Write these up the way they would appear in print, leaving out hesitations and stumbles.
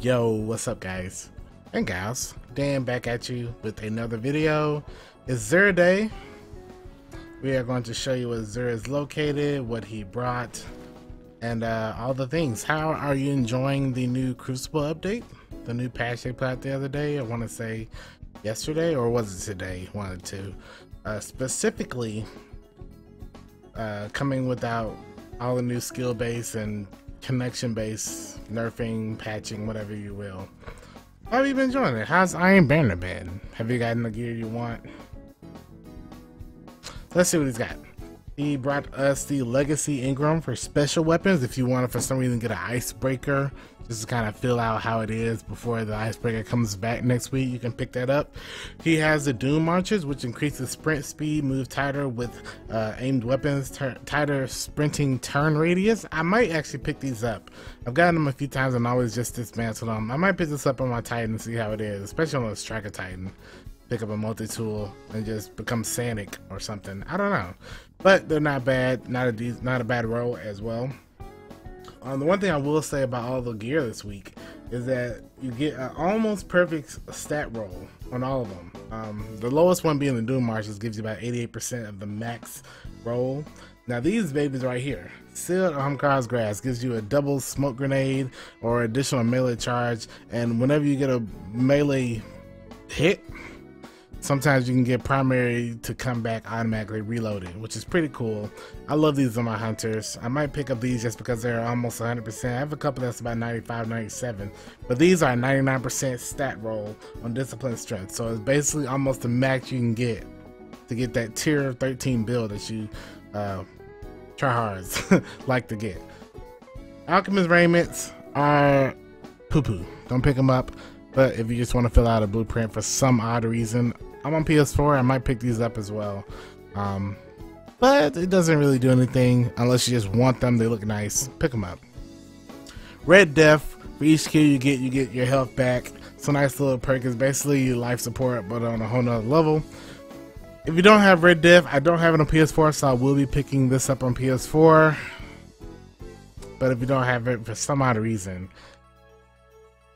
Yo, what's up guys and gals? Dan back at you with another video. It's Xur day. We are going to show you where Xur is located, what he brought, and all the things. How are you enjoying the new Crucible update? The new patch they put out the other day, I want to say yesterday, or was it today? One or two. Specifically, coming without all the new skill base and connection base, nerfing, patching, whatever you will. How have you been enjoying it? How's Iron Banner been? Have you gotten the gear you want? Let's see what he's got. He brought us the Legacy Ingram for special weapons. If you want to, for some reason, get an Icebreaker, just to kind of fill out how it is before the Icebreaker comes back next week, you can pick that up. He has the Doom Marches, which increases sprint speed, moves tighter with aimed weapons, tighter sprinting turn radius. I might actually pick these up. I've gotten them a few times and always just dismantle them. I might pick this up on my Titan and see how it is, especially on the Striker Titan. Pick up a multi-tool and just become Sanic or something. I don't know, but they're not bad. Not a bad roll as well. The one thing I will say about all the gear this week is that you get an almost perfect stat roll on all of them. The lowest one being the Doom Marches gives you about 88% of the max roll. Now these babies right here, Sealed Ahamkara Grasps gives you a double smoke grenade or additional melee charge, and whenever you get a melee hit, sometimes you can get primary to come back automatically reloaded, which is pretty cool. I love these on my hunters. I might pick up these just because they're almost 100%. I have a couple that's about 95, 97, but these are 99% stat roll on discipline strength. So it's basically almost the max you can get to get that tier 13 build that you tryhards like to get. Alchemist Raiments are poo-poo. Don't pick them up. But if you just want to fill out a blueprint for some odd reason, I'm on PS4, I might pick these up as well. But it doesn't really do anything unless you just want them. They look nice, pick them up. Red Death, for each kill you get your health back. It's a nice little perk. It's basically your life support, but on a whole nother level. If you don't have Red Death, I don't have it on PS4, so I will be picking this up on PS4. But if you don't have it for some odd reason,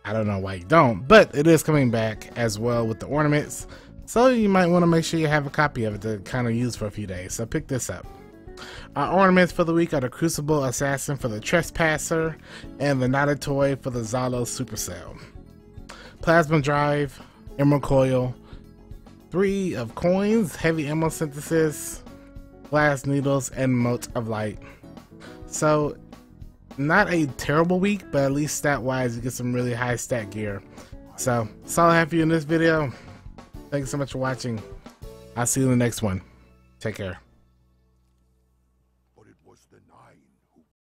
I don't know why you don't, but it is coming back as well with the ornaments. So you might want to make sure you have a copy of it to kind of use for a few days. So pick this up. Our ornaments for the week are the Crucible Assassin for the Trespasser and the Knotted Toy for the Zalo Supercell. Plasma Drive, Emerald Coil, 3 of Coins, Heavy Ammo Synthesis, Glass Needles, and Motes of Light. So not a terrible week, but at least stat wise you get some really high stat gear. So that's all I have for you in this video. Thanks so much for watching. I'll see you in the next one. Take care. But it was the night.